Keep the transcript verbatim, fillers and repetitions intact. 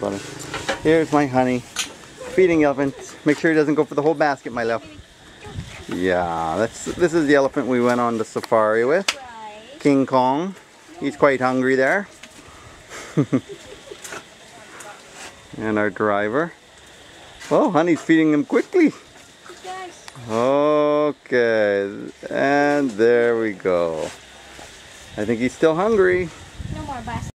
butter. Here's my honey. Feeding elephant. Make sure he doesn't go for the whole basket, my love. Yeah, that's, this is the elephant we went on the safari with. King Kong. He's quite hungry there. And our driver. Oh, honey's feeding him quickly. Okay, and there we go. I think he's still hungry.